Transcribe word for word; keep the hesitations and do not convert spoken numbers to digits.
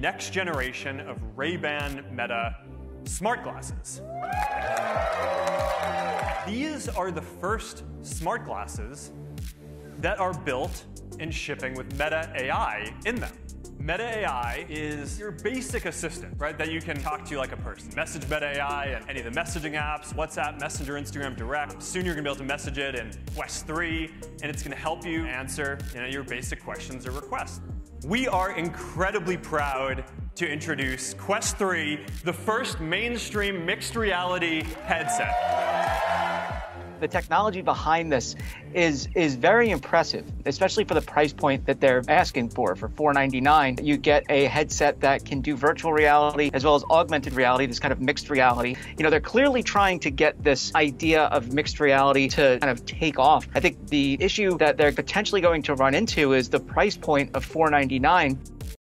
next generation of Ray-Ban Meta smart glasses. These are the first smart glasses that are built and shipping with Meta A I in them. Meta A I is your basic assistant, right? That you can talk to like a person. Message Meta A I and any of the messaging apps, WhatsApp, Messenger, Instagram, Direct. Soon you're gonna be able to message it in Quest three, and it's gonna help you answer you know, your basic questions or requests. We are incredibly proud to introduce Quest three, the first mainstream mixed reality headset. The technology behind this is, is very impressive, especially for the price point that they're asking for. For four ninety-nine, you get a headset that can do virtual reality as well as augmented reality, this kind of mixed reality. You know, they're clearly trying to get this idea of mixed reality to kind of take off. I think the issue that they're potentially going to run into is the price point of four ninety-nine.